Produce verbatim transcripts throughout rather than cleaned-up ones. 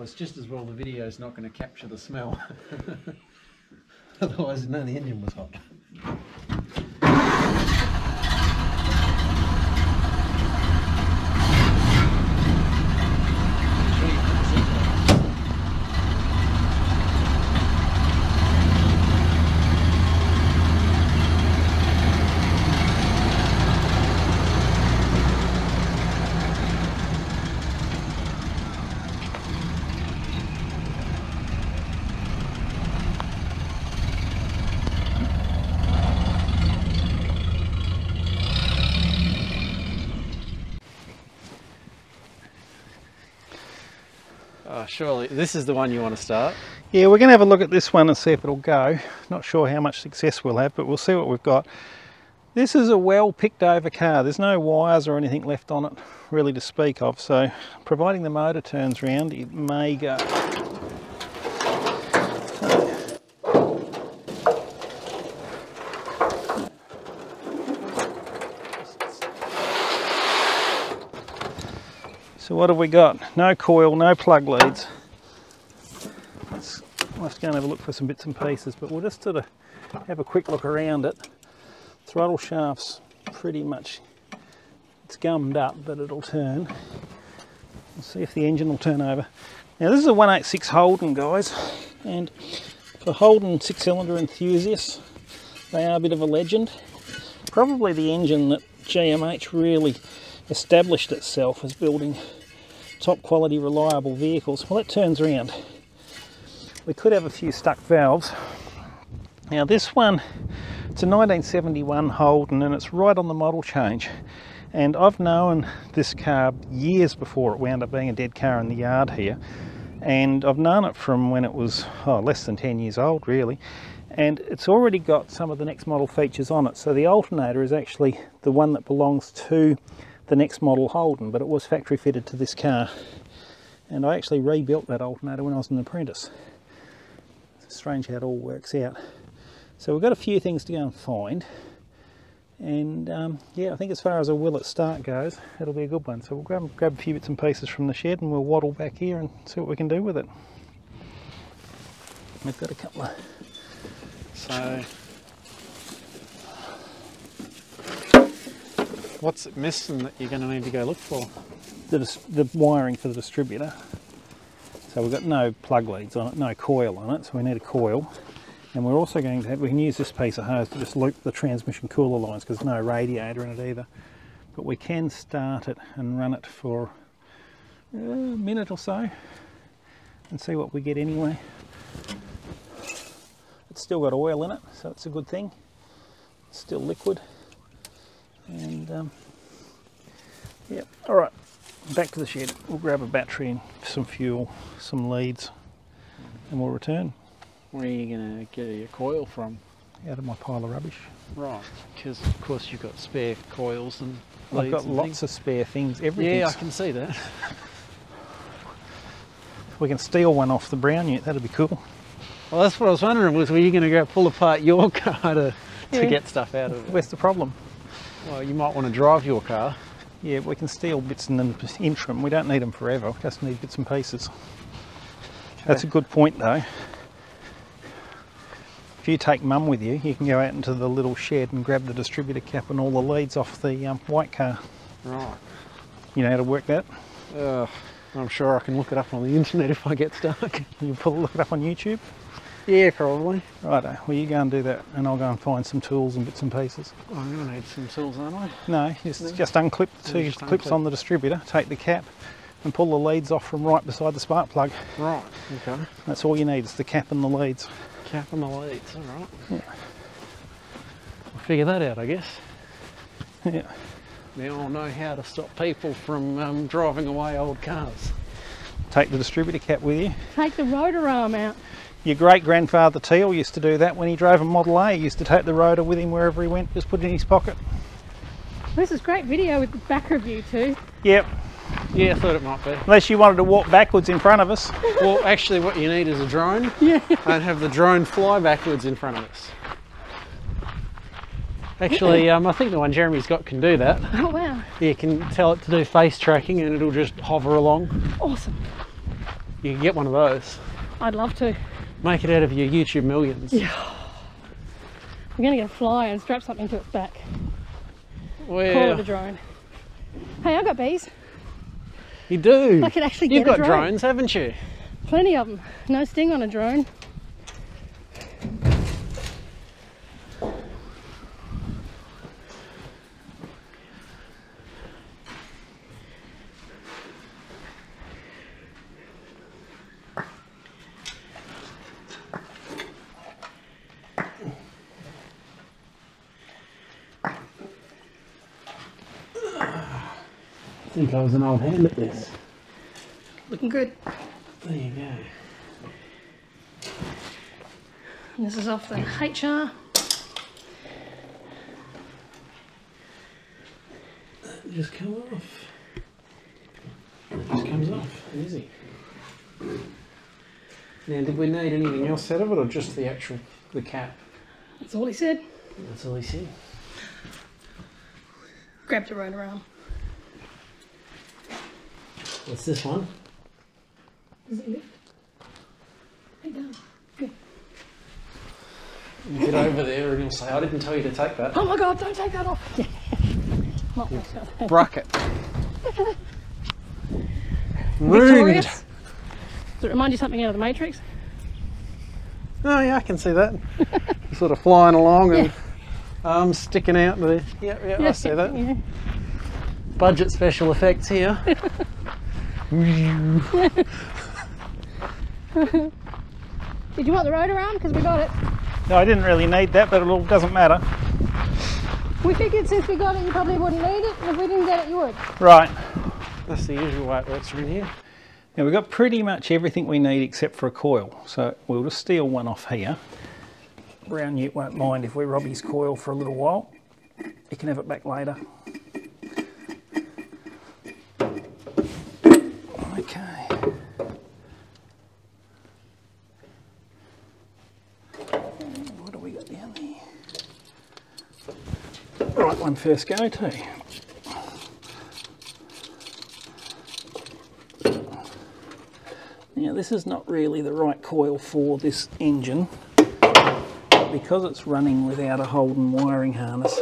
Well, it's just as well the video's not going to capture the smell. Otherwise, no, the engine was hot. Surely this is the one you want to start. Yeah, we're going to have a look at this one and see if it'll go. Not sure how much success we'll have, but we'll see what we've got. This is a well picked over car. There's no wires or anything left on it really to speak of, so providing the motor turns round, it may go. So what have we got? No coil, no plug leads. Let's, we'll have to go and have a look for some bits and pieces, but we'll just sort of have a quick look around it. Throttle shaft's pretty much, it's gummed up, but it'll turn. We'll see if the engine will turn over. Now this is a one eighty-six Holden, guys, and for Holden six cylinder enthusiasts, they are a bit of a legend. Probably the engine that G M H really established itself as building top quality reliable vehicles. Well, it turns around. We could have a few stuck valves. Now this one, it's a nineteen seventy-one Holden and it's right on the model change, and I've known this car years before it wound up being a dead car in the yard here, and I've known it from when it was oh, less than ten years old really, and it's already got some of the next model features on it. So the alternator is actually the one that belongs to the next model Holden, but it was factory fitted to this car, and I actually rebuilt that alternator when I was an apprentice. It's strange how it all works out. So we've got a few things to go and find, and um, yeah, I think as far as a will it start goes, it'll be a good one. So we'll grab, grab a few bits and pieces from the shed and we'll waddle back here and see what we can do with it. We've got a couple of... So what's it missing that you're going to need to go look for? The, the wiring for the distributor. So we've got no plug leads on it, no coil on it, so we need a coil. And we're also going to have, we can use this piece of hose to just loop the transmission cooler lines because there's no radiator in it either. But we can start it and run it for a minute or so and see what we get anyway. It's still got oil in it, so it's a good thing. It's still liquid. And um, yeah, all right, back to the shed. We'll grab a battery and some fuel, some leads, and we'll return. Where are you going to get your coil from? Out of my pile of rubbish. Right, because of course you've got spare coils and leads. I've got and lots things. of spare things, everything. Yeah, I can see that. We can steal one off the brown unit, that'd be cool. Well, that's what I was wondering, was were you going to go pull apart your car to, yeah. to get stuff out of it? Where's the problem? Well, you might want to drive your car. Yeah, we can steal bits in the interim. We don't need them forever. We just need bits and pieces. Okay. That's a good point, though. If you take Mum with you, you can go out into the little shed and grab the distributor cap and all the leads off the um, white car. Right. You know how to work that? Uh, I'm sure I can look it up on the internet if I get stuck. You pull look it up on YouTube? Yeah, probably. Righto, well you go and do that and I'll go and find some tools and bits and pieces. Oh, I'm going to need some tools, aren't I? No, just, no. just unclip the two just clips unclip. on the distributor, take the cap and pull the leads off from right beside the spark plug. Right, okay. That's all you need, is the cap and the leads. Cap and the leads, all right. Yeah. We'll figure that out, I guess. Yeah. Now I'll know how to stop people from um, driving away old cars. Take the distributor cap with you. Take the rotor arm out. Your great-grandfather Teal used to do that when he drove a Model A. He used to take the rotor with him wherever he went, just put it in his pocket. This is great video with the back of you too. Yep. Yeah, I thought it might be. Unless you wanted to walk backwards in front of us. Well, actually what you need is a drone. Yeah. And have the drone fly backwards in front of us. Actually, um, I think the one Jeremy's got can do that. Oh, wow. You can tell it to do face tracking and it'll just hover along. Awesome. you can get one of those. I'd love to. Make it out of your YouTube millions. Yeah. We're going to get a fly and strap something to its back. Well, call it a drone. Hey, I've got bees. You do? I could actually get You've got a drone. drones, haven't you? Plenty of them. No sting on a drone. I think I was an old hand at this. Looking good. There you go. And this is off the H R. That just come off. It just comes off. Easy. Now, did we need anything else out of it, or just the actual the cap? That's all he said. That's all he said. Grabbed a rotor arm. What's this one? Does it lift? It does. Good. You get over there and you'll say, I didn't tell you to take that. Oh my god, don't take that off! Yeah. Not like that. Bruck it. Ruined. Does it remind you something out of the Matrix? Oh yeah, I can see that. Sort of flying along and yeah. arms sticking out there. Yeah, yeah, yeah, I see that. Yeah. Budget special effects here. Did you want the rotor arm? Because we got it. No, I didn't really need that, but it all doesn't matter. We figured since we got it, you probably wouldn't need it, and if we didn't get it, you would. Right. That's the usual way it works from here. Now, we've got pretty much everything we need except for a coil, so we'll just steal one off here. Brown Ute won't mind if we rob his coil for a little while. He can have it back later. Okay. What do we got down there? Right one first go to. Now this is not really the right coil for this engine, but because it's running without a Holden wiring harness,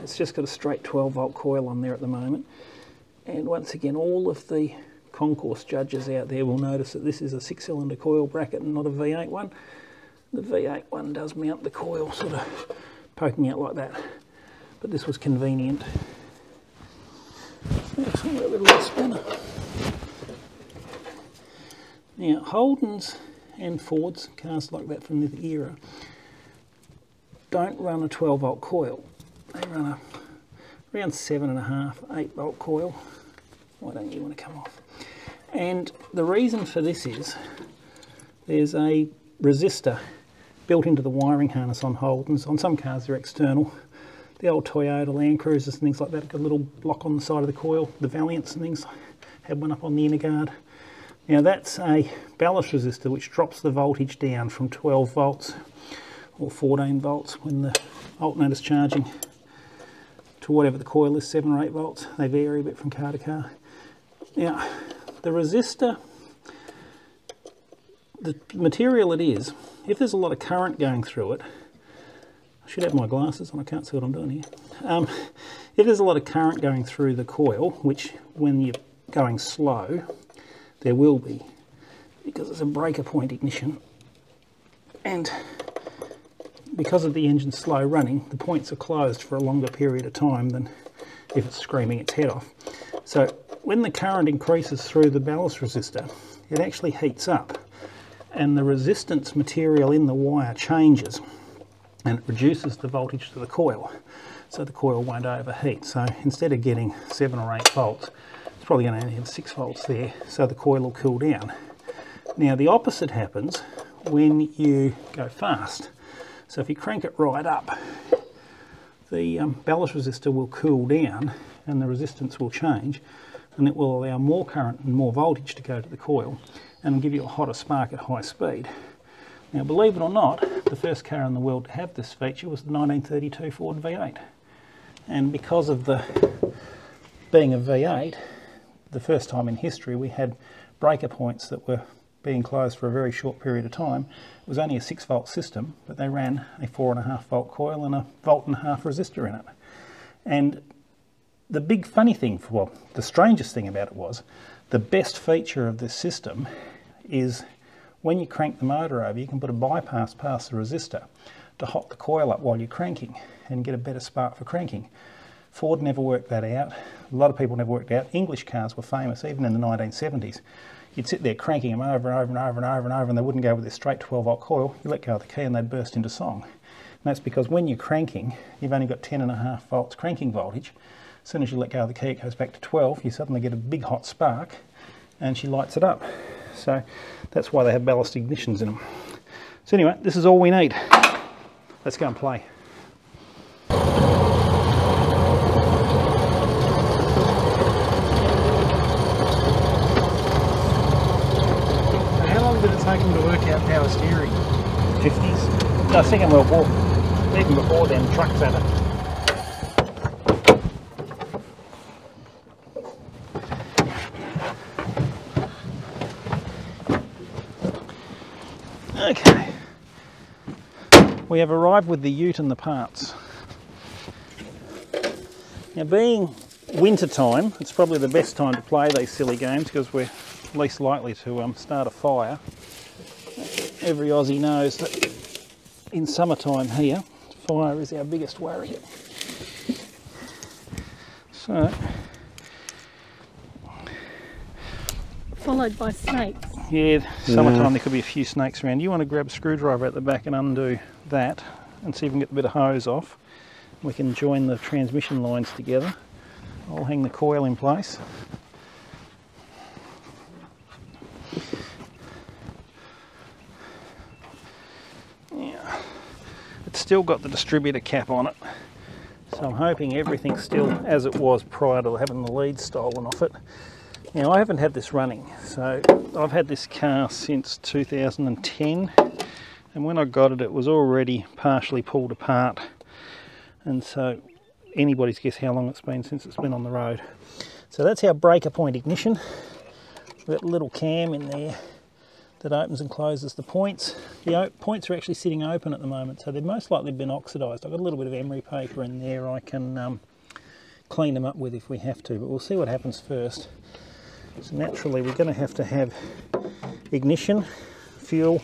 it's just got a straight twelve volt coil on there at the moment. And once again, all of the concourse judges out there will notice that this is a six cylinder coil bracket and not a V eight one. The V eight one does mount the coil sort of poking out like that, but this was convenient. That's a little spinner. Now Holden's and Ford's cars like that from the era don't run a twelve volt coil. They run a around seven and a half, eight volt coil. Why don't you want to come off? And the reason for this is there's a resistor built into the wiring harness on Holdens. On some cars they're external. The old Toyota Land Cruisers and things like that have got a little block on the side of the coil. The Valiants and things had one up on the inner guard. Now that's a ballast resistor which drops the voltage down from twelve volts or fourteen volts when the alternator's charging to whatever the coil is, seven or eight volts. They vary a bit from car to car. Now, the resistor, the material it is, if there's a lot of current going through it, I should have my glasses on, I can't see what I'm doing here. Um, if there's a lot of current going through the coil, which when you're going slow, there will be, because it's a breaker point ignition, and because of the engine's slow running, the points are closed for a longer period of time than if it's screaming its head off. So when the current increases through the ballast resistor, it actually heats up and the resistance material in the wire changes and it reduces the voltage to the coil, so the coil won't overheat. So instead of getting seven or eight volts, it's probably going to only have six volts there, so the coil will cool down. Now the opposite happens when you go fast. So if you crank it right up, the um, ballast resistor will cool down and the resistance will change, and it will allow more current and more voltage to go to the coil and give you a hotter spark at high speed. Now believe it or not, the first car in the world to have this feature was the nineteen thirty-two Ford V eight, and because of the being a V eight, the first time in history we had breaker points that were being closed for a very short period of time. It was only a six volt system, but they ran a four and a half volt coil and a volt and a half resistor in it. And the big funny thing, for, well, the strangest thing about it was, the best feature of this system is when you crank the motor over, you can put a bypass past the resistor to hot the coil up while you're cranking and get a better spark for cranking. Ford never worked that out. A lot of people never worked out. English cars were famous, even in the nineteen seventies. You'd sit there cranking them over and over and over and over and over, and they wouldn't go with this straight twelve volt coil. You let go of the key and they'd burst into song. And that's because when you're cranking, you've only got ten and a half volts cranking voltage. As soon as you let go of the key, it goes back to twelve. You suddenly get a big hot spark and she lights it up. So that's why they have ballast ignitions in them. So anyway, this is all we need. Let's go and play. To work out power steering. fifties. No, Second World War. Even before them, trucks had it. Okay. We have arrived with the ute and the parts. Now, being winter time, it's probably the best time to play these silly games because we're least likely to um, start a fire. Every Aussie knows that in summertime here, fire is our biggest worry. So, followed by snakes. Yeah, summertime yeah. There could be a few snakes around. You want to grab a screwdriver at the back and undo that and see if we can get a bit of hose off. We can join the transmission lines together. I'll hang the coil in place. Still got the distributor cap on it, so I'm hoping everything's still as it was prior to having the lead stolen off it. Now, I haven't had this running, so I've had this car since two thousand ten, and when I got it, it was already partially pulled apart, and so anybody's guess how long it's been since it's been on the road. So that's our breaker point ignition. We've got a little cam in there that opens and closes the points. The points are actually sitting open at the moment, so they've most likely been oxidised. I've got a little bit of emery paper in there I can um, clean them up with if we have to, but we'll see what happens first. So naturally we're going to have to have ignition, fuel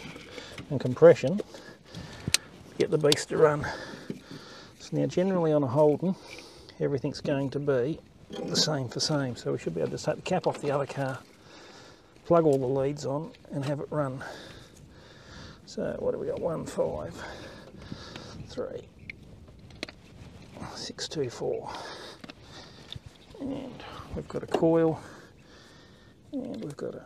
and compression to get the beast to run. So now generally on a Holden everything's going to be the same for same, so we should be able to take the cap off the other car, plug all the leads on and have it run. So what have we got? One, five, three, six, two, four. And we've got a coil. And we've got a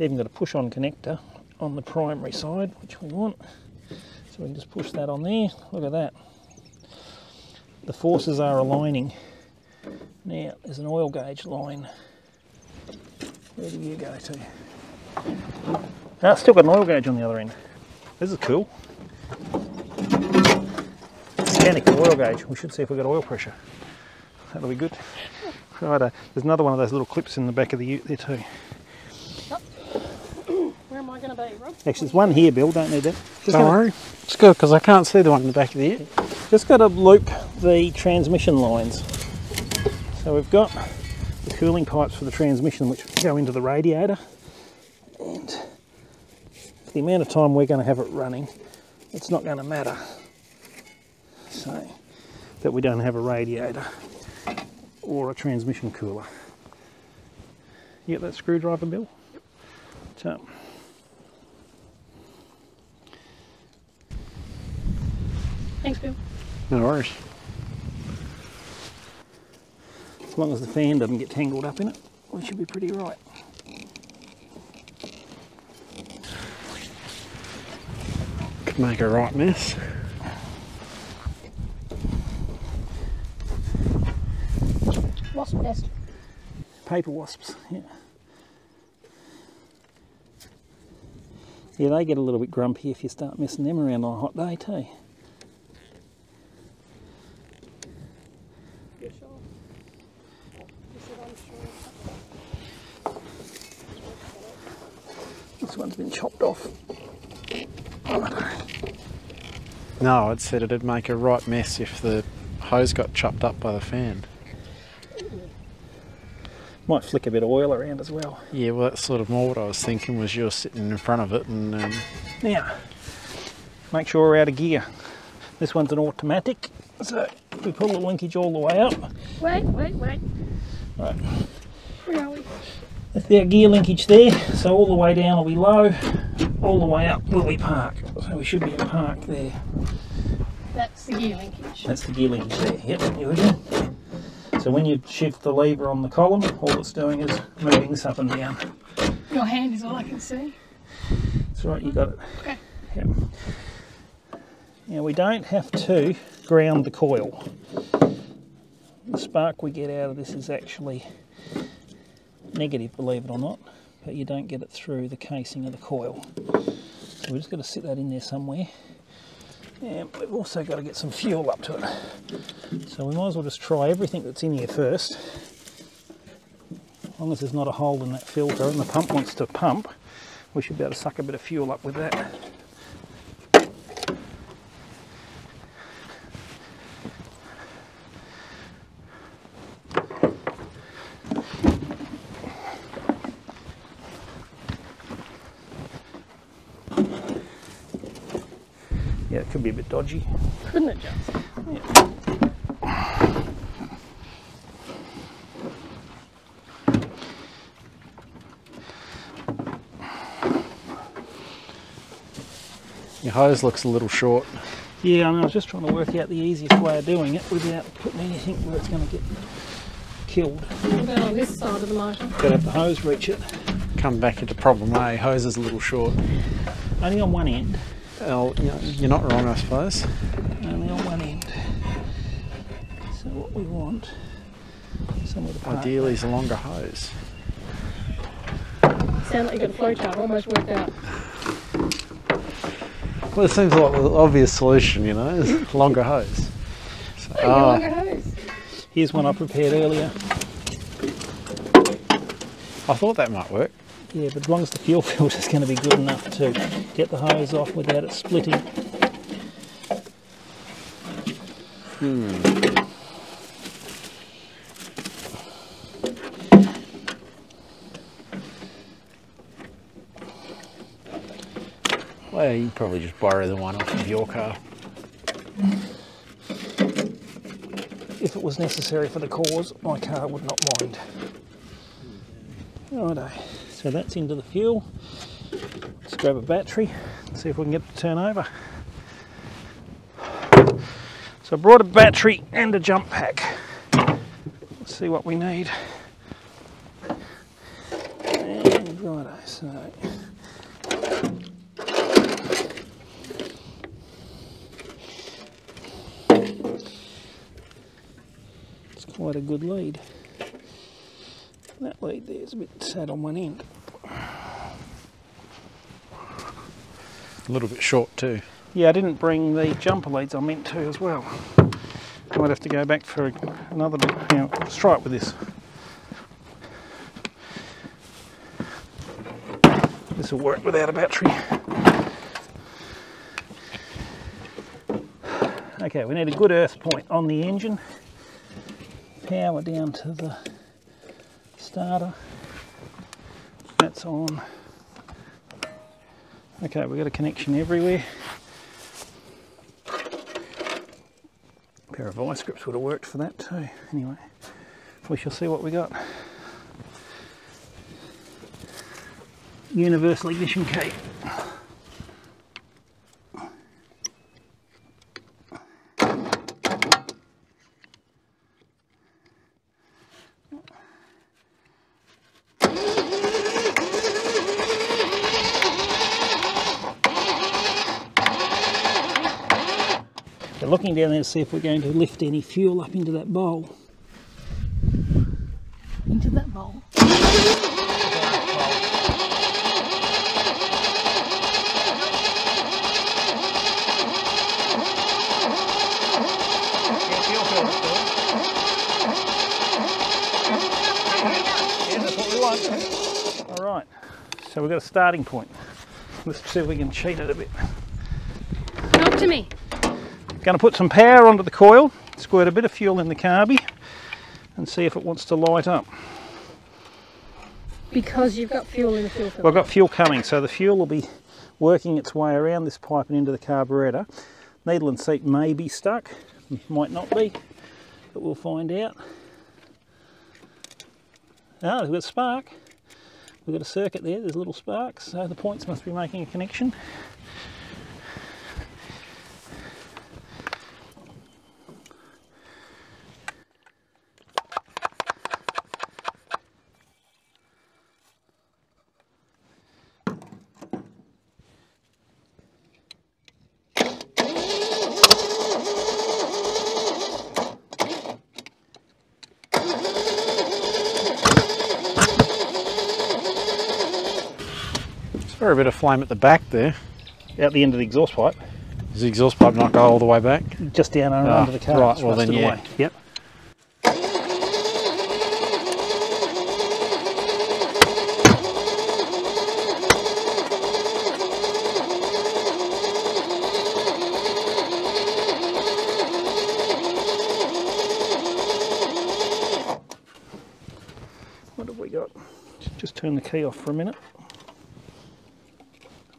even got a push-on connector on the primary side, which we want. So we can just push that on there. Look at that. The forces are aligning. Now there's an oil gauge line. Where do you go to? Ah, it's still got an oil gauge on the other end. This is cool. Scanning the oil gauge. We should see if we've got oil pressure. That'll be good. Righto. There's another one of those little clips in the back of the ute there too. Where am I going to be, Rob? Actually, there's one here, Bill. Don't need that. Just don't worry. It's good because I can't see the one in the back of the ute. Just got to loop the transmission lines. So we've got the cooling pipes for the transmission which go into the radiator, and for the amount of time we're going to have it running it's not going to matter so that we don't have a radiator or a transmission cooler. You get that screwdriver, Bill? Yep. So, thanks, Bill. No worries. As long as the fan doesn't get tangled up in it, we should be pretty right. Could make a right mess. Wasp nest. Paper wasps, yeah. Yeah, they get a little bit grumpy if you start messing them around on a hot day too. This one's been chopped off. No, it said it'd make a right mess if the hose got chopped up by the fan. Might flick a bit of oil around as well. Yeah, well that's sort of more what I was thinking, was you're sitting in front of it and... Um... Now, make sure we're out of gear. This one's an automatic, so we pull the linkage all the way up. Wait, wait, wait. Right. Where are we? That's our gear linkage there, so all the way down will be low, all the way up will be park. So we should be in park there. That's the gear linkage. That's the gear linkage there, yep, here we go. So when you shift the lever on the column, all it's doing is moving this up and down. Your hand is all I can see. That's right, you got it. Okay. Yep. Now we don't have to ground the coil. The spark we get out of this is actually negative, believe it or not, but you don't get it through the casing of the coil. So we're just going to sit that in there somewhere. And we've also got to get some fuel up to it. So we might as well just try everything that's in here first. As long as there's not a hole in that filter and the pump wants to pump, we should be able to suck a bit of fuel up with that. Could be a bit dodgy, couldn't it, Johnson? Yeah. Your hose looks a little short. Yeah, I mean, I was just trying to work out the easiest way of doing it without putting anything where it's going to get killed. What about on this side of the motor? Got to have the hose reach it. Come back into problem A. Eh? Hose is a little short. Only on one end. Well, you're not wrong, I suppose. Only on one end. So what we want is somewhere to park. Ideally is a longer hose. Sound like you got a flowchart, almost worked out. Well, it seems like the obvious solution, you know, is longer hose. So, oh, oh, longer hose. Here's one I prepared earlier. I thought that might work. Yeah, but as long as the fuel filter is going to be good enough to get the hose off without it splitting. Hmm. Well, you can probably just borrow the one off of your car. If it was necessary for the cause, my car would not mind. Righto. So that's into the fuel. Let's grab a battery and see if we can get it to turn over. So I brought a battery and a jump pack. Let's see what we need. And righto, so. It's quite a good lead. That lead there is a bit sad on one end. A little bit short too. Yeah, I didn't bring the jumper leads I meant to as well. I might have to go back for another bit. You know, let's try it with this. This will work without a battery. Okay, we need a good earth point on the engine. Power down to the starter. That's on. Okay, we've got a connection everywhere. A pair of vice grips would have worked for that too. Anyway, we shall see what we got. Universal ignition key. Looking down there to see if we're going to lift any fuel up into that bowl. Into that bowl. All right, so we've got a starting point. Let's see if we can cheat it a bit. Talk to me. Going to put some power onto the coil, squirt a bit of fuel in the carby and see if it wants to light up. Because you've got fuel in the fuel filter. Well, I've got fuel coming, so the fuel will be working its way around this pipe and into the carburetor. Needle and seat may be stuck, might not be, but we'll find out. Ah, we've got a spark. We've got a circuit there, there's little sparks, so the points must be making a connection. A bit of flame at the back there. Out the end of the exhaust pipe. Does the exhaust pipe not go all the way back? Just down under, ah, under the car. Right, well then, yeah. Away. Yep. What have we got? Just turn the key off for a minute.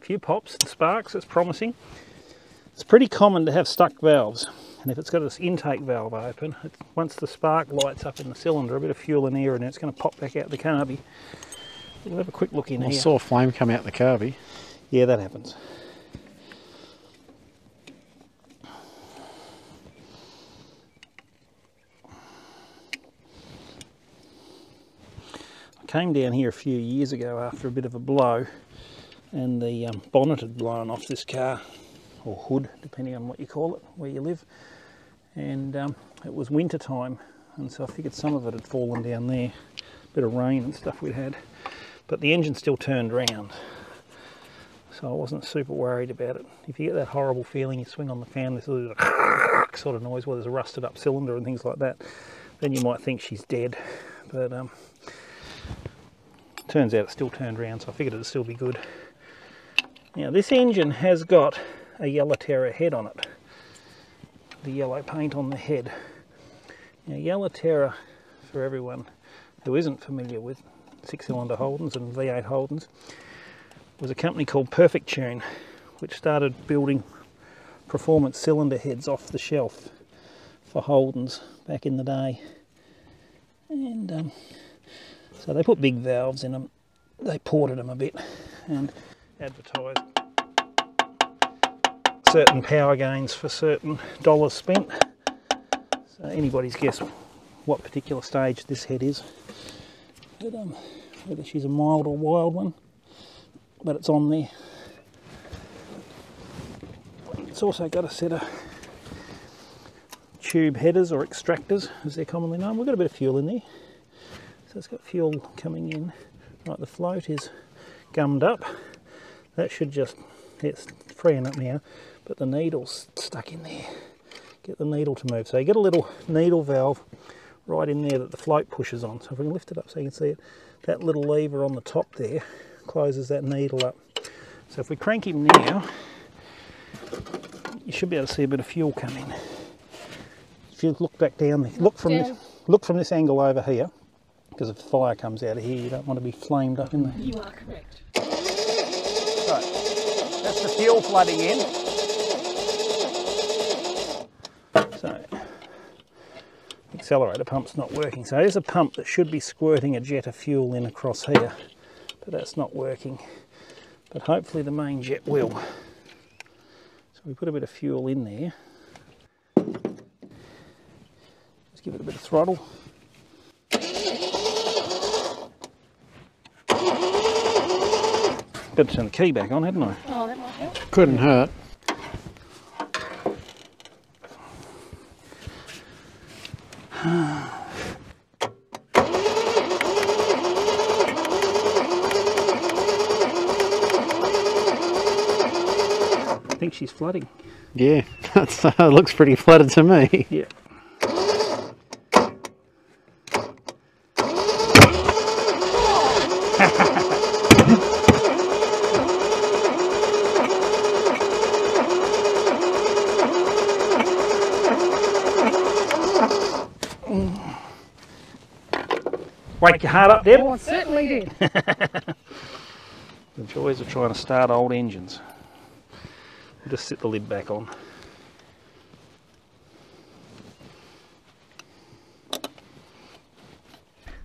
Few pops and sparks, it's promising. It's pretty common to have stuck valves, and if it's got this intake valve open, it, once the spark lights up in the cylinder, a bit of fuel and air in it, it's going to pop back out the carby. We'll have a quick look in I here. I saw flame come out the carby. Yeah, that happens. I came down here a few years ago after a bit of a blow, and the um, bonnet had blown off this car, or hood, depending on what you call it, where you live. And um, it was winter time, and so I figured some of it had fallen down there. A bit of rain and stuff we'd had. But the engine still turned round, so I wasn't super worried about it. If you get that horrible feeling, you swing on the fan, this sort of, sort of noise where there's a rusted up cylinder and things like that, then you might think she's dead. But um, turns out it still turned round, so I figured it'd still be good. Now this engine has got a Yellow Terra head on it, the yellow paint on the head. Now Yellow Terra, for everyone who isn't familiar with six-cylinder Holdens and V eight Holdens, was a company called Perfecttune, which started building performance cylinder heads off the shelf for Holdens back in the day. And um, so they put big valves in them, they ported them a bit, and advertise certain power gains for certain dollars spent. So anybody's guess what particular stage this head is, but, um, whether she's a mild or wild one, but it's on there. It's also got a set of tube headers, or extractors as they're commonly known. We've got a bit of fuel in there, so it's got fuel coming in. Right, the float is gummed up. That should just, it's freeing up now, but the needle's stuck in there. Get the needle to move. So you get a little needle valve right in there that the float pushes on. So if we can lift it up so you can see it, that little lever on the top there closes that needle up. So if we crank him now, you should be able to see a bit of fuel come in. If you look back down there, look from, yeah. this, look from this angle over here, because if fire comes out of here, you don't want to be flamed up in there. You are correct. That's the fuel flooding in. So, accelerator pump's not working. So there's a pump that should be squirting a jet of fuel in across here, but that's not working. But hopefully the main jet will. So we put a bit of fuel in there. Just give it a bit of throttle. Got to turn the key back on, hadn't I? Oh, that might help. Couldn't hurt. I think she's flooding. Yeah, that's, uh, looks pretty flooded to me. Yeah. hard up, Deb? Oh, it certainly did. The joys of trying to start old engines. Just sit the lid back on.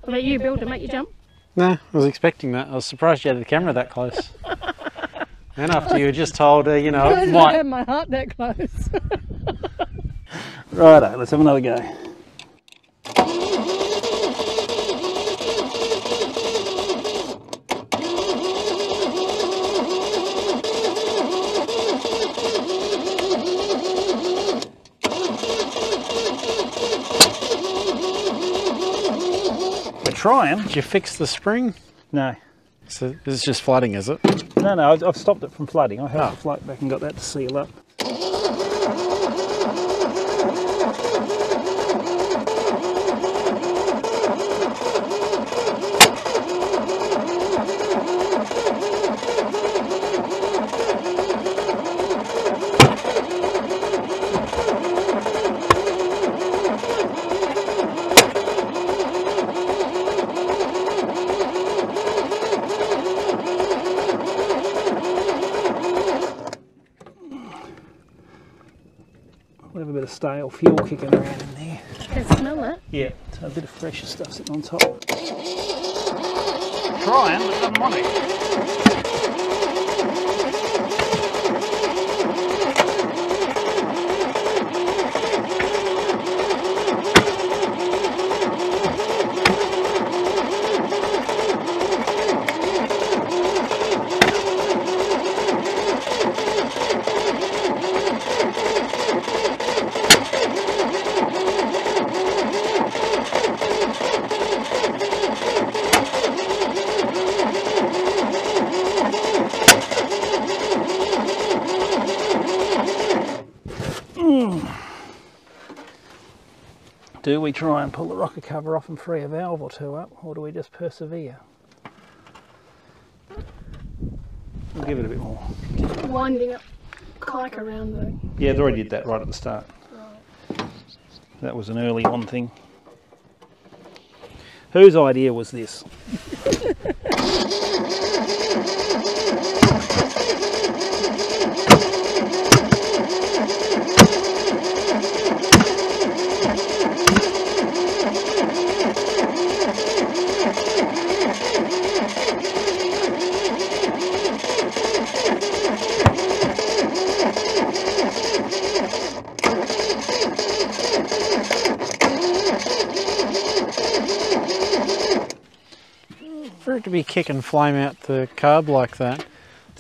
What about you, Bill, to make you jump? No, I was expecting that. I was surprised you had the camera that close. And after you were just told, uh, you know, I might have my heart that close. Righto, let's have another go. We're trying. Did you fix the spring? No. So this is just flooding, is it? No, no, I've stopped it from flooding. I held oh. the float back and got that to seal up. Stale fuel kicking around in there. Can I smell it? Yeah, so a bit of fresher stuff sitting on top. Trying, but doesn't want it. Do we try and pull the rocker cover off and free a valve or two up, or do we just persevere? We'll give it a bit more. Just winding up kike around the... Yeah, they already did that right at the start. Right. That was an early on thing. Whose idea was this? To be kicking flame out the carb like that,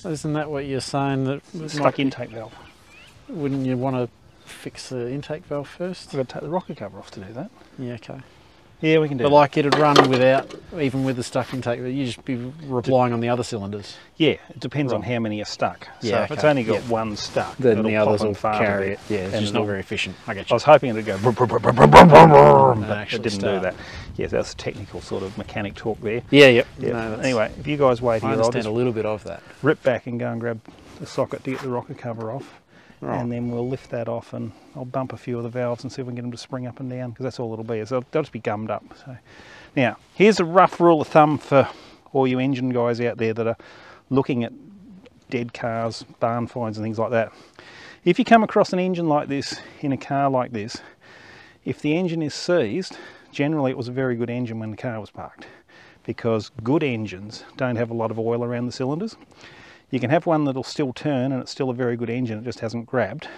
isn't that what you're saying? That stuck intake valve. Wouldn't you want to fix the intake valve first? We've got to take the rocker cover off to do that. Yeah, okay. Yeah, we can do. But that. Like it'd run without, even with the stuck intake, but you just be relying on the other cylinders. Yeah, it depends right. on how many are stuck. So yeah, if okay. it's only got yeah. one stuck, then the others will carry it. Yeah, it's and just not very efficient. I get you. I was hoping it'd go. No, but it didn't start. do that. Yeah, that's a technical sort of mechanic talk there. Yeah, yep. yep. No, anyway, if you guys wait I here, I'll just a little bit of that. Rip back and go and grab the socket to get the rocker cover off. Right. And then we'll lift that off and I'll bump a few of the valves and see if we can get them to spring up and down, because that's all it'll be. They'll, they'll just be gummed up. So, now, here's a rough rule of thumb for all you engine guys out there that are looking at dead cars, barn finds and things like that. If you come across an engine like this in a car like this, if the engine is seized, generally it was a very good engine when the car was parked, because good engines don't have a lot of oil around the cylinders. You can have one that'll still turn and it's still a very good engine, it just hasn't grabbed,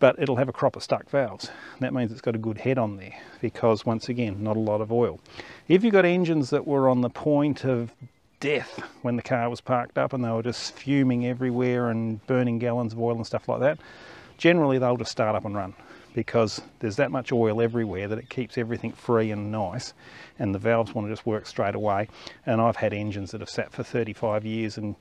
but it'll have a crop of stuck valves. And that means it's got a good head on there, because once again, not a lot of oil. If you've got engines that were on the point of death when the car was parked up and they were just fuming everywhere and burning gallons of oil and stuff like that, generally they'll just start up and run, because there's that much oil everywhere that it keeps everything free and nice, and the valves want to just work straight away. And I've had engines that have sat for thirty-five years and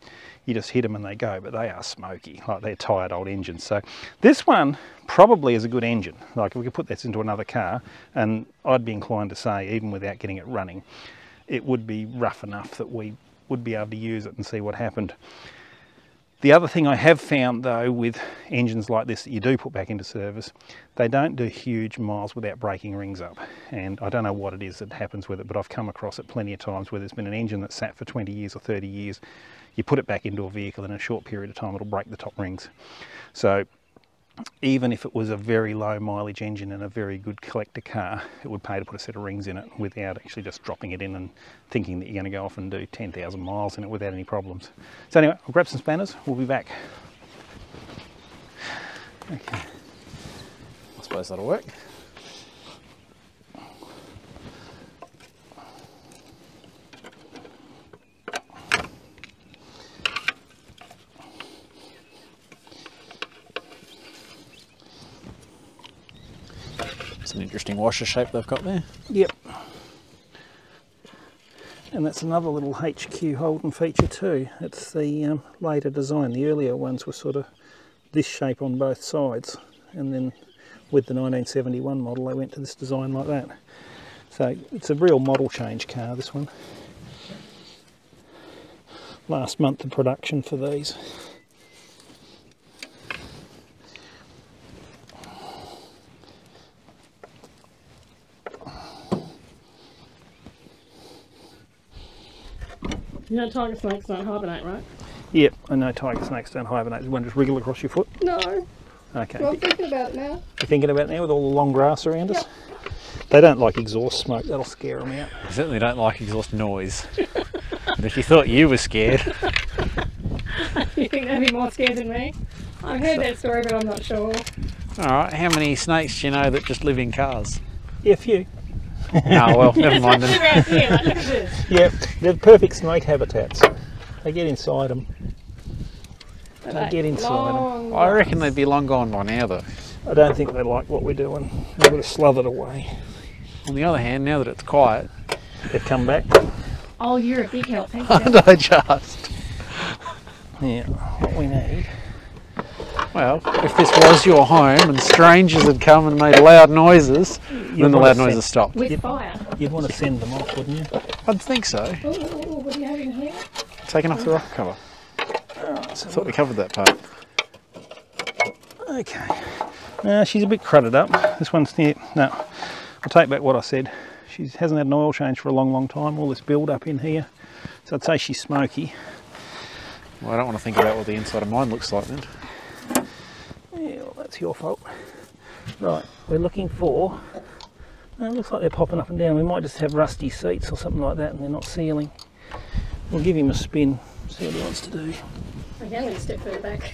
you just hit them and they go, but they are smoky, like they're tired old engines. So this one probably is a good engine. Like if we could put this into another car, and I'd be inclined to say, even without getting it running, it would be rough enough that we would be able to use it and see what happened. The other thing I have found though with engines like this that you do put back into service, they don't do huge miles without breaking rings up. And I don't know what it is that happens with it, but I've come across it plenty of times where there's been an engine that sat for twenty years or thirty years, you put it back into a vehicle in a short period of time, it'll break the top rings. So even if it was a very low mileage engine and a very good collector car, it would pay to put a set of rings in it without actually just dropping it in and thinking that you're going to go off and do ten thousand miles in it without any problems. So anyway, I'll grab some spanners, we'll be back. Okay. I suppose that'll work. It's an interesting washer shape they've got there. Yep. And that's another little H Q Holden feature too. It's the um, later design. The earlier ones were sort of this shape on both sides, and then with the nineteen seventy-one model they went to this design like that. So it's a real model change car, this one. Last month of production for these. You know tiger snakes don't hibernate, right? Yep, I know tiger snakes don't hibernate. You want to just wriggle across your foot? No. Okay. Well, I'm thinking about it now. You're thinking about it now with all the long grass around us? Yep. They don't like exhaust smoke, that'll scare them out. They certainly don't like exhaust noise. But if you thought you were scared... You think they'd be more scared than me? I've heard so. that story, but I'm not sure. Alright, how many snakes do you know that just live in cars? Yeah, a few. Oh well, never mind them. Here, like yeah, they're perfect snake habitats. They get inside them. They, they get inside them. I reckon they'd be long gone by now though. I don't think they like what we're doing. They would have slathered away. On the other hand, now that it's quiet, they've come back. Oh, you're a big help, thank you. And I just. Yeah, what we need. Well, if this was your home and strangers had come and made loud noises, you'd then the loud noises stopped. With you'd, fire. You'd want to send them off, wouldn't you? I'd think so. Ooh, ooh, ooh, what are you having here? Taking off the rock cover. Right, so I thought we covered that part. Okay. Now, she's a bit crudded up. This one's near... No, I'll take back what I said. She hasn't had an oil change for a long, long time. All this build up in here. So I'd say she's smoky. Well, I don't want to think about what the inside of mine looks like then. Yeah, well, that's your fault. Right, we're looking for, oh, it looks like they're popping up and down. We might just have rusty seats or something like that and they're not sealing. We'll give him a spin, see what he wants to do. Okay, I'm going to step further back.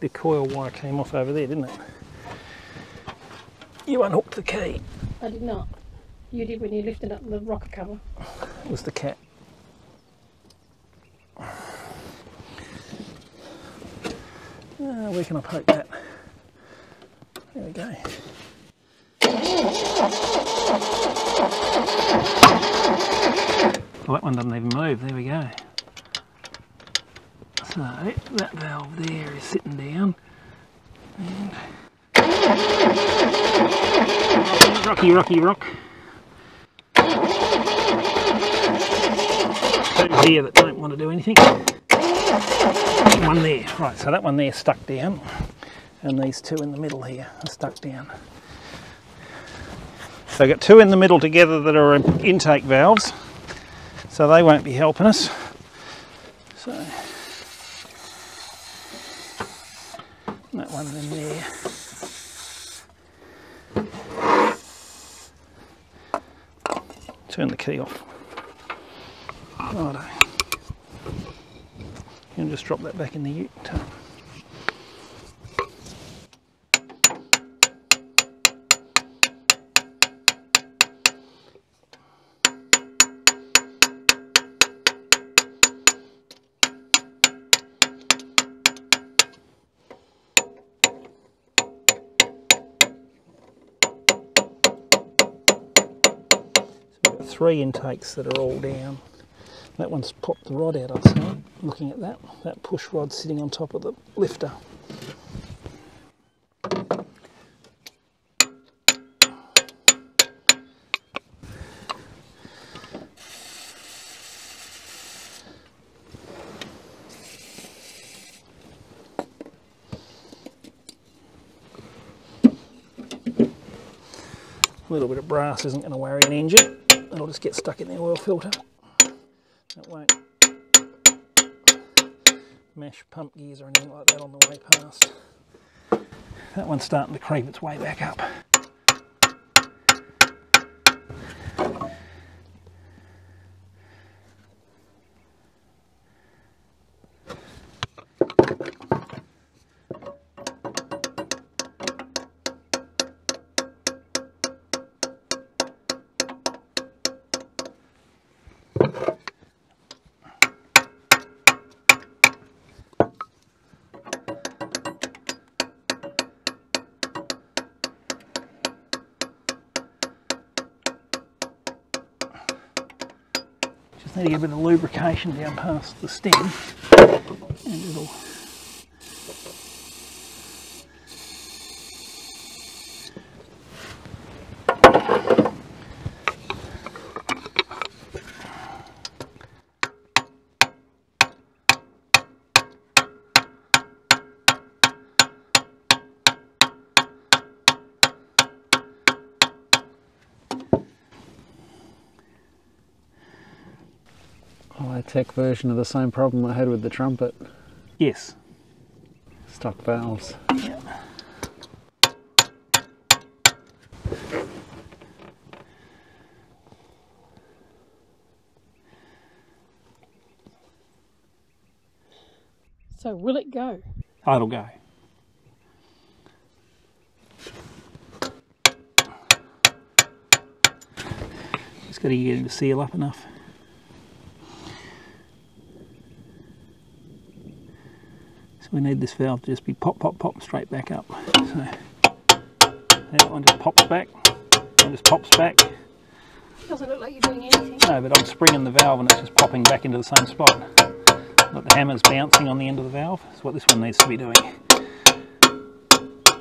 The coil wire came off over there, didn't it? You unhooked the key. I did not. You did when you lifted up the rocker cover. It was the cat. Uh, where can I poke that? There we go. Oh, that one doesn't even move. There we go. So that valve there is sitting down. And rocky, rocky, rock. Two here that don't want to do anything. One there, right, so that one there stuck down, and these two in the middle here are stuck down. So I've got two in the middle together that are intake valves, so they won't be helping us. So that one in there. Turn the key off. Righto. And just drop that back in the ute tub. So we've got three intakes that are all down. That one's popped the rod out, I'd say, looking at that. That push rod sitting on top of the lifter. little bit of brass isn't going to worry an engine. It'll just get stuck in the oil filter. It won't mash pump gears or anything like that on the way past. That one's starting to creep its way back up. Need to get a bit of lubrication down past the stem and it'll high-tech version of the same problem I had with the trumpet. Yes. Stuck valves. Yeah. So will it go? Oh, it'll go. Just got to get it to seal up enough. We need this valve to just be pop, pop, pop straight back up. So that one just pops back, and just pops back. Doesn't look like you're doing anything. No, but I'm springing the valve and it's just popping back into the same spot. Look, the hammer's bouncing on the end of the valve. That's what this one needs to be doing. But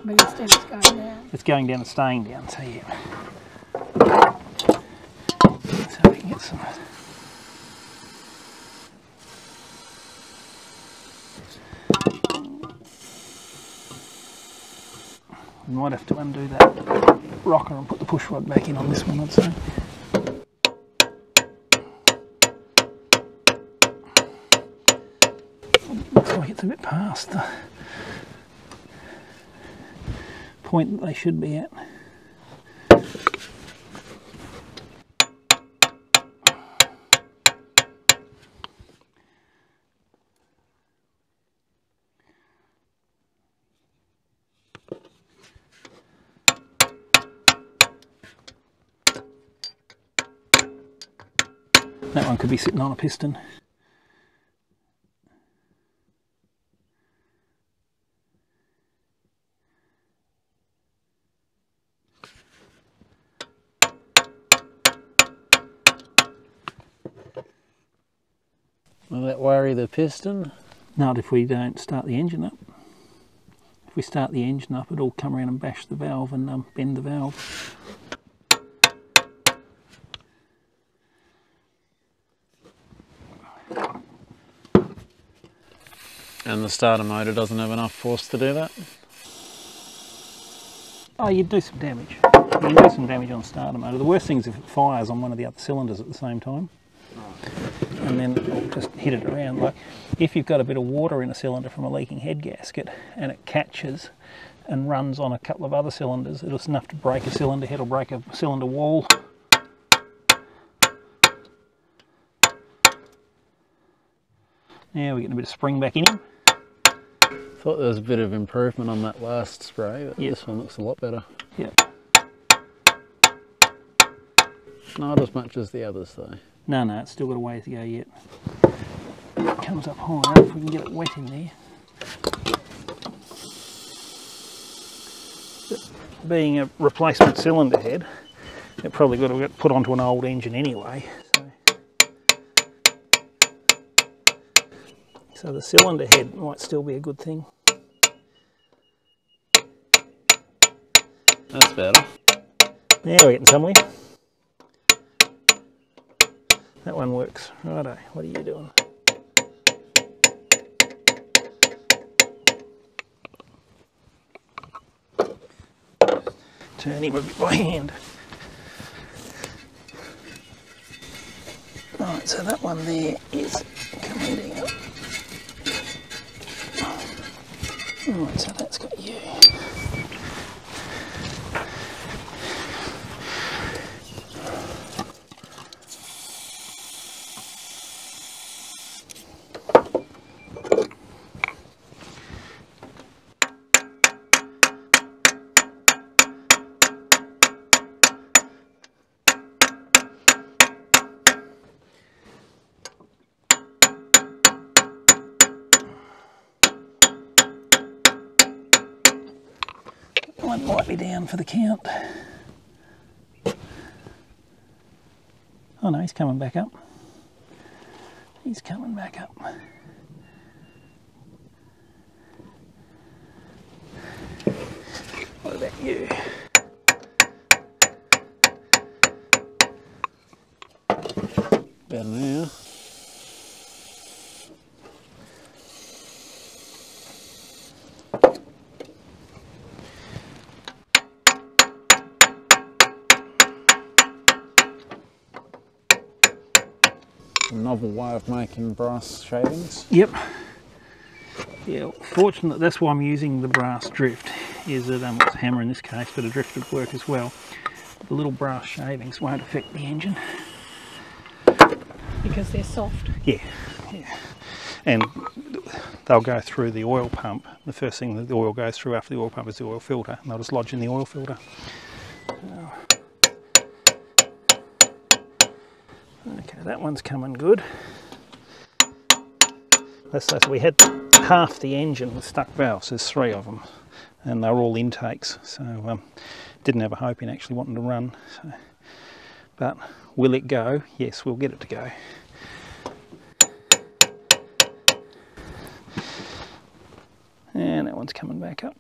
instead it's going down. It's going down and staying down, so yeah. So we can get some... We might have to undo that rocker and put the push rod back in on this one, I'd say. Looks like it's a bit past the point that they should be at. That one could be sitting on a piston. Will that worry the piston? Not if we don't start the engine up. If we start the engine up, it'll come around and bash the valve and um, bend the valve. And the starter motor doesn't have enough force to do that? Oh, you'd do some damage. You'd do some damage on the starter motor. The worst thing is if it fires on one of the other cylinders at the same time. And then it'll just hit it around. Like if you've got a bit of water in a cylinder from a leaking head gasket and it catches and runs on a couple of other cylinders, it's enough to break a cylinder head or break a cylinder wall. Now we're getting a bit of spring back in him. I thought there was a bit of improvement on that last spray, but yep. This one looks a lot better. Yeah. Not as much as the others though. No, no, it's still got a ways to go yet. It comes up higher if we can get it wet in there. But being a replacement cylinder head, it probably got to get put onto an old engine anyway. So, so the cylinder head might still be a good thing. That's better. Now we're getting somewhere. That one works. Righto, what are you doing? Turn him a bit by hand. Right, so that one there is coming down. Right, so that's got you. One might be down for the count. Oh no, he's coming back up. He's coming back up. What about you? Better now. Novel way of making brass shavings. Yep. Yeah, fortunate, that's why I'm using the brass drift, is that um, it's a hammer in this case, but a drift would work as well. The little brass shavings won't affect the engine. Because they're soft? Yeah. Yeah. And they'll go through the oil pump. The first thing that the oil goes through after the oil pump is the oil filter, and they'll just lodge in the oil filter. Oh. Okay, that one's coming good. That's that. We had half the engine with stuck valves. There's three of them, and they're all intakes. So um, didn't have a hope in actually wanting to run. So. But will it go? Yes, we'll get it to go. And that one's coming back up.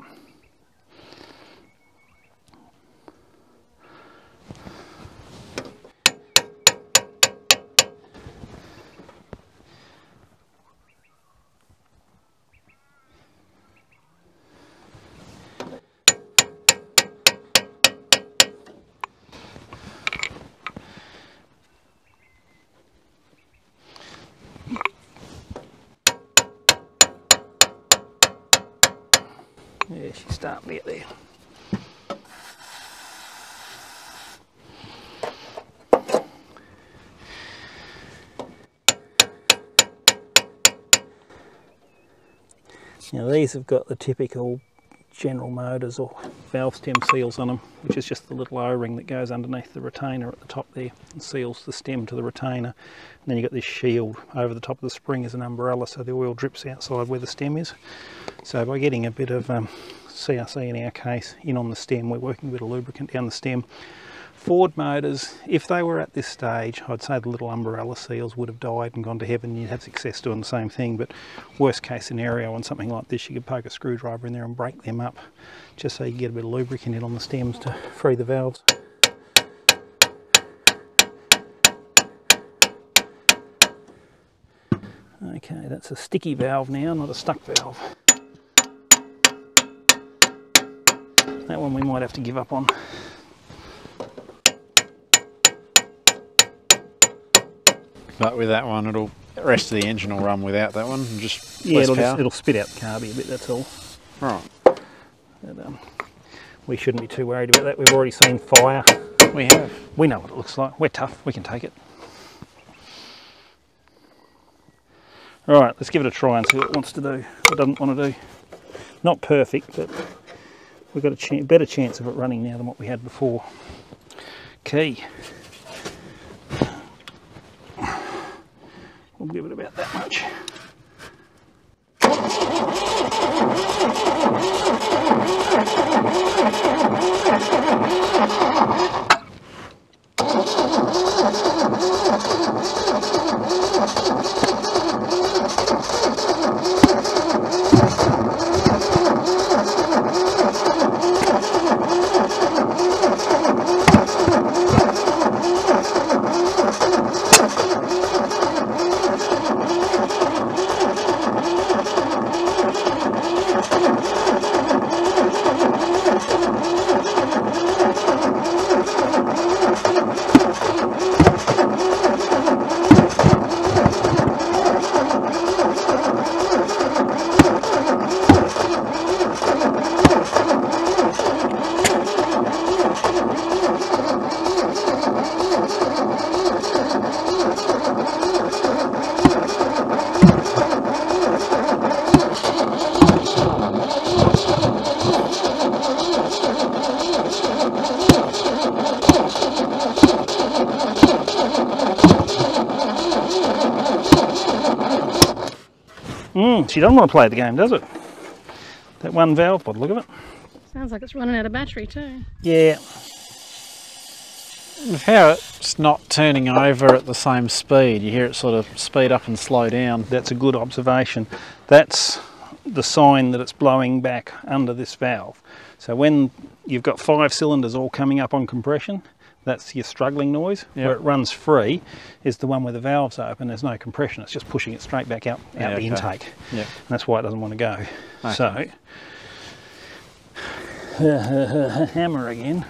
Yeah, she's starting to get there. Now these have got the typical General Motors or valve stem seals on them, which is just the little O-ring that goes underneath the retainer at the top there and seals the stem to the retainer. And then you've got this shield over the top of the spring as an umbrella, so the oil drips outside where the stem is. So by getting a bit of um, C R C in our case in on the stem, we're working a bit of lubricant down the stem. Ford motors, if they were at this stage, I'd say the little umbrella seals would have died and gone to heaven. You'd have success doing the same thing, but worst case scenario on something like this, you could poke a screwdriver in there and break them up just so you get a bit of lubricant in on the stems to free the valves. Okay, that's a sticky valve now, not a stuck valve. That one we might have to give up on. But with that one, it'll, the rest of the engine will run without that one. And just yeah, it'll, just, it'll spit out the carby a bit, that's all. Right. But, um, we shouldn't be too worried about that. We've already seen fire. We have. We know what it looks like. We're tough. We can take it. All right, let's give it a try and see what it wants to do, what it doesn't want to do. Not perfect, but we've got a ch better chance of it running now than what we had before. Key. We'll give it about that much. Mm, she doesn't want to play the game, does it? That one valve, by the look of it. Sounds like it's running out of battery too. Yeah. How it's not turning over at the same speed. You hear it sort of speed up and slow down. That's a good observation. That's the sign that it's blowing back under this valve. So when you've got five cylinders all coming up on compression, that's your struggling noise. Yep. Where it runs free is the one where the valve's open, there's no compression, it's just pushing it straight back out, out yeah, the okay. intake. Yep. And that's why it doesn't want to go. Okay. So, hammer again.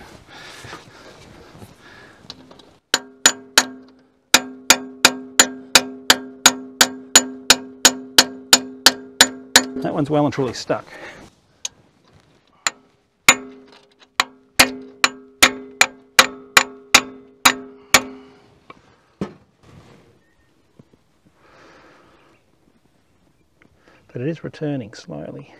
That one's well and truly stuck. But it is returning slowly.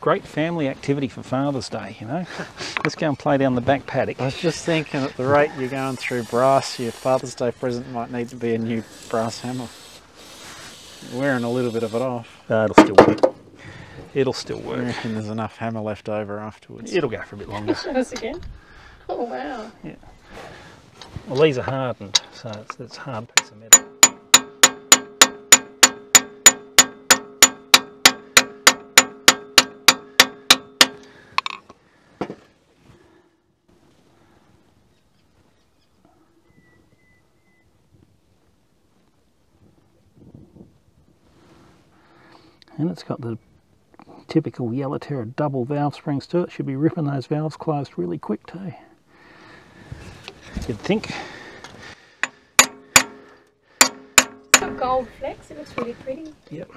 Great family activity for Father's Day, you know. Let's go and play down the back paddock. I was just thinking, at the rate you're going through brass, your Father's Day present might need to be a new brass hammer. You're wearing a little bit of it off. Uh, it'll still work. It'll still work. I reckon there's enough hammer left over afterwards. It'll go for a bit longer. Show us again. Oh, wow. Yeah. Well, these are hardened, so it's, it's a hard piece of metal. And it's got the typical Yellow Terra double valve springs to it. Should be ripping those valves closed really quick too, you'd think. It's got gold flecks, it looks really pretty. Yep.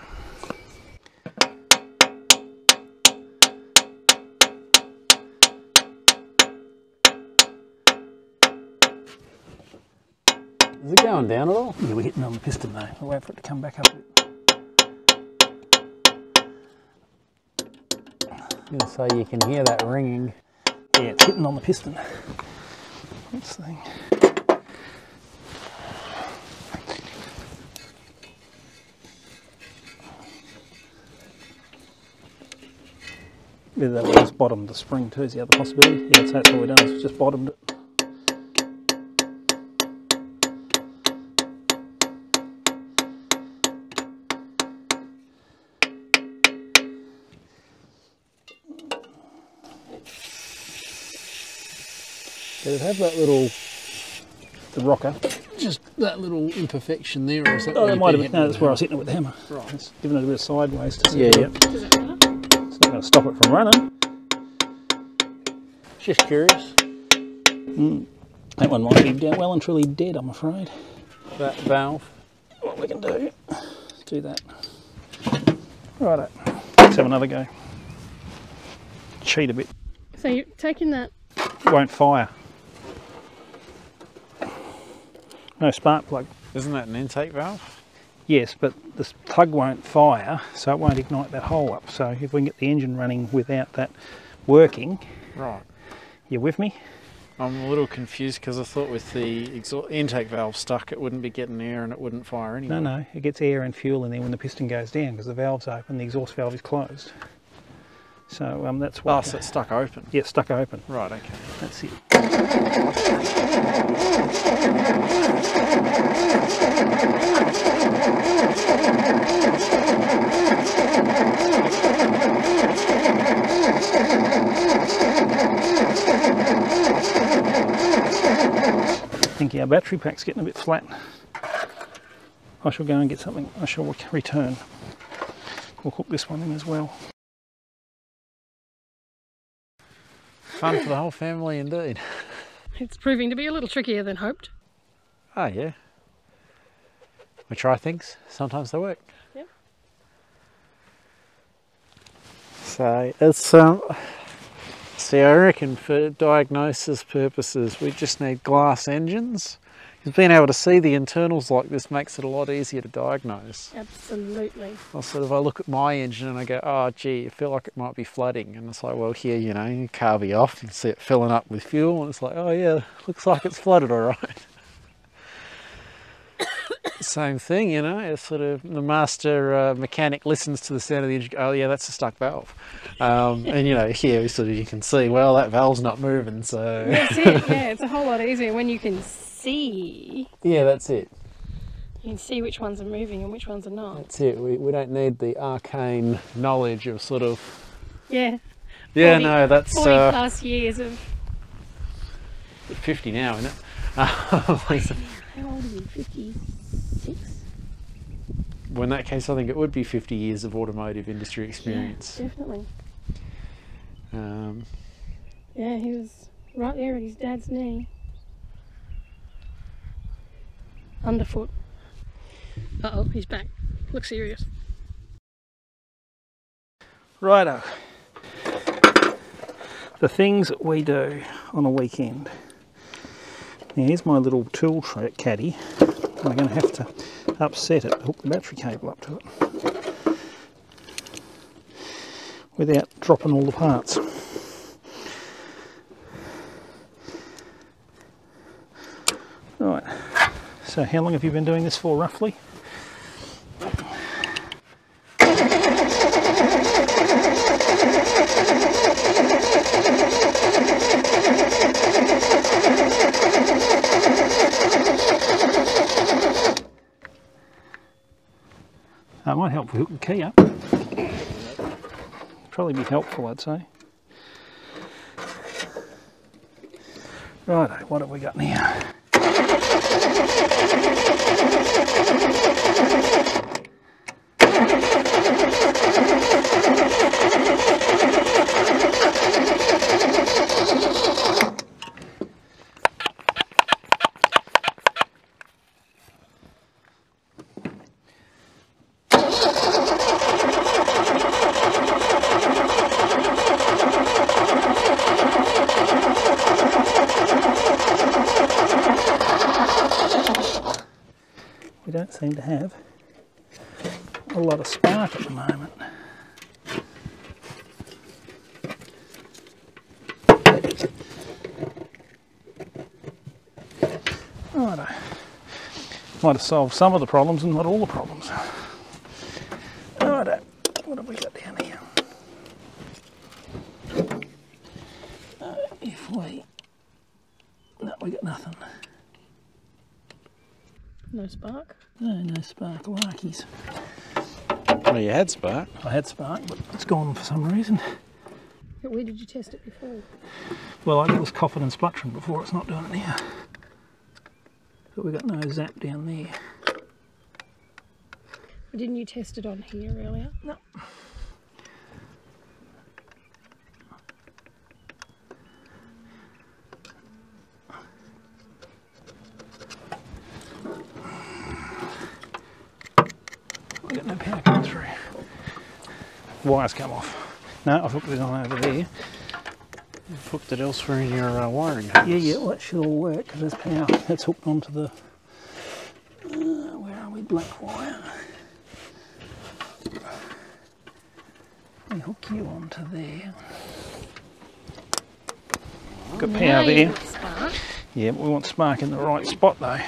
Is it going down at all? Yeah, we're hitting on the piston though. We'll wait for it to come back up a bit. So you can hear that ringing. Yeah, it's hitting on the piston. This thing. Whether that was bottomed the spring too is the other possibility. Yeah, so that's all we've done, is just bottomed it. It'd have that little, the rocker. Just that little imperfection there, or is that? Oh, that might have been. No, that's where I was hitting it with the hammer. Right. It's giving it a bit of sideways to see. Yeah, yeah. Does it matter? It's not going to stop it from running. Just curious. Mm. That one might be down, well and truly dead, I'm afraid. That valve. What we can do, do that. Righto. Let's have another go. Cheat a bit. So you're taking that. It won't fire. No spark plug. Isn't that an intake valve? Yes, but this plug won't fire, so it won't ignite that hole up. So if we can get the engine running without that working. Right. You with me? I'm a little confused because I thought with the exhaust intake valve stuck, it wouldn't be getting air and it wouldn't fire anyway. No, no, it gets air and fuel in there when the piston goes down because the valve's open, the exhaust valve is closed. So um, that's why. Oh, so it's stuck open? Yeah, it's stuck open. Right, okay. That's it. I think our battery pack's getting a bit flat. I shall go and get something. I shall return. We'll hook this one in as well. Fun for the whole family indeed. It's proving to be a little trickier than hoped. Oh yeah. We try things, sometimes they work. Yep. So it's, um, see I reckon for diagnosis purposes we just need glass engines Being able to see the internals like this makes it a lot easier to diagnose. Absolutely. I'll sort of, I look at my engine and I go, oh gee, I feel like it might be flooding. And it's like, well here, you know, you carve it off, you can see it filling up with fuel and it's like, oh yeah, looks like it's flooded all right. Same thing, you know, it's sort of the master uh, mechanic listens to the sound of the engine, oh yeah, that's a stuck valve. Um, and you know, here sort of you can see, well, that valve's not moving, so. That's it, yeah, it's a whole lot easier when you can see. Yeah, that's it. You can see which ones are moving and which ones are not. That's it, we, we don't need the arcane knowledge of sort of. Yeah. Yeah, forty, no, that's. forty uh, plus years of. fifty now, isn't it? How old are you, fifty? Well, in that case, I think it would be fifty years of automotive industry experience. Yeah, definitely. Um, yeah, he was right there at his dad's knee. Underfoot. Uh-oh, he's back. Looks serious. Righto. The things we do on a weekend. Now, here's my little tool tray caddy. I'm going to have to upset it, hook the battery cable up to it without dropping all the parts. Right, so how long have you been doing this for roughly? That might help if we hook the key up. Probably be helpful, I'd say. Righto, what have we got now? Seem to have a lot of spark at the moment. Righto. Might have solved some of the problems and not all the problems. Righto, what have we got down here? Uh, if we... No, we got nothing. No spark? No, no spark. Larkies. Well, you had spark. I had spark, but it's gone for some reason. But where did you test it before? Well, I was coughing and spluttering before. It's not doing it now. But we've got no zap down there. Didn't you test it on here earlier? No. Wires come off. No, I've hooked it on over there. You've hooked it elsewhere in your uh, wiring harness. Yeah, yeah, well, that should all work because there's power. That's hooked onto the, uh, where are we, black wire. We hook you onto there. Oh, got power there. Spark. Yeah, but we want spark in the right spot though.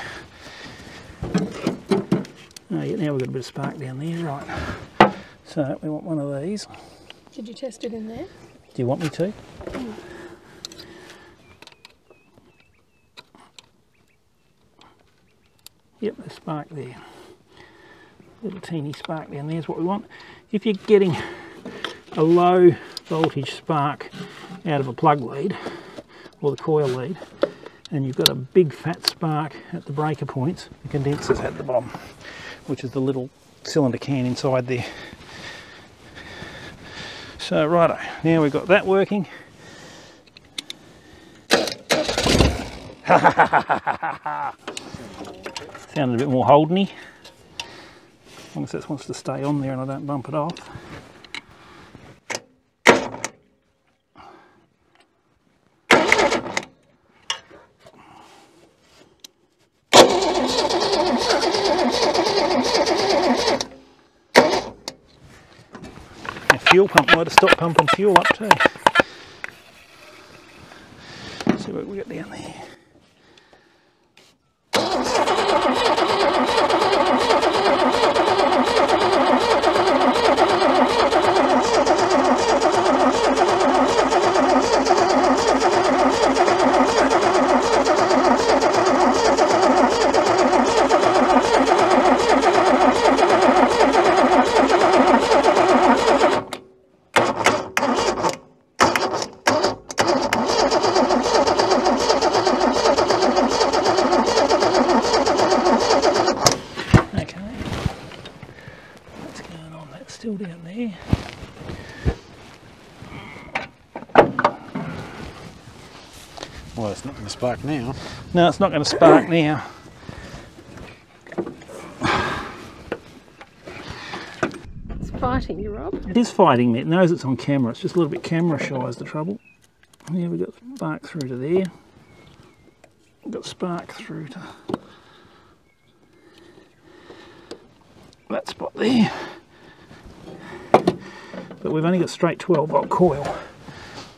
Oh, yeah, now we've got a bit of spark down there, right. So we want one of these. Did you test it in there? Do you want me to? Mm. Yep, there's spark there. Little teeny spark down there is what we want. If you're getting a low voltage spark out of a plug lead or the coil lead and you've got a big fat spark at the breaker points, the condenser's at the bottom, which is the little cylinder can inside there. So righto, now we've got that working. Sounded a bit more Holden-y. As long as this wants to stay on there and I don't bump it off. fuel pump might have stopped pumping fuel up too. Let's see what we got down there. Well, it's not going to spark now. No, it's not going to spark now. It's fighting you, Rob. It is fighting me. It knows it's on camera. It's just a little bit camera shy is the trouble. Yeah, we've got spark through to there. We've got spark through to that spot there. But we've only got straight twelve volt coil.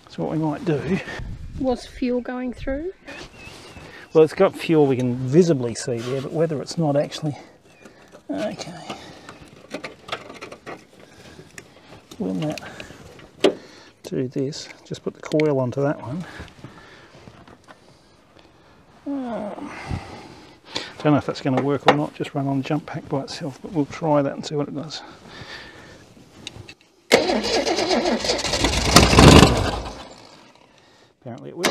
So what we might do... Was fuel going through? Well, it's got fuel we can visibly see there, but whether it's not actually... Okay. We'll not do this. Just put the coil onto that one. Um, don't know if that's going to work or not. Just run on the jump pack by itself, but we'll try that and see what it does. Apparently it will.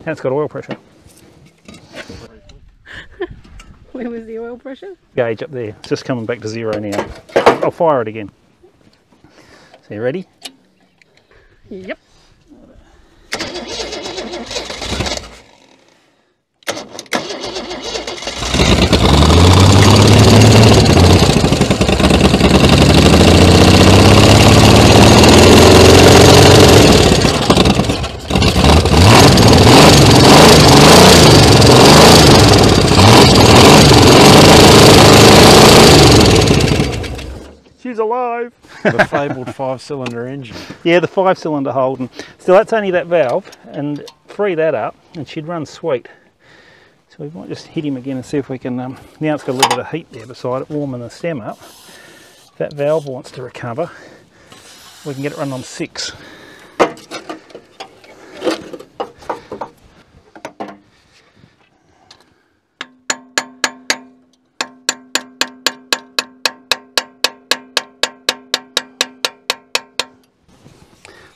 And it's got oil pressure. Where was the oil pressure? Gauge up there. It's just coming back to zero now. I'll fire it again. So you ready? Yep. Alive. The fabled five-cylinder engine. Yeah, the five-cylinder Holden. So that's only that valve, and free that up, and she'd run sweet. So we might just hit him again and see if we can. Um, now it's got a little bit of heat there beside it, warming the stem up. If that valve wants to recover, we can get it running on six.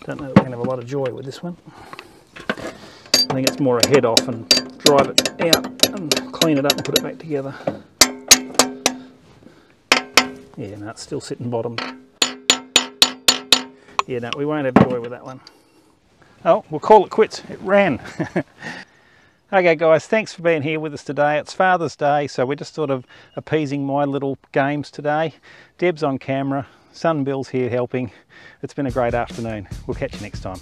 Don't know that we're going to have a lot of joy with this one. I think it's more a head off and drive it out and clean it up and put it back together. Yeah, no, it's still sitting bottom. Yeah, no, we won't have joy with that one. Oh, we'll call it quits. It ran. Okay guys, thanks for being here with us today. It's Father's Day, so we're just sort of appeasing my little games today. Deb's on camera, son Bill's here helping. It's been a great afternoon. We'll catch you next time.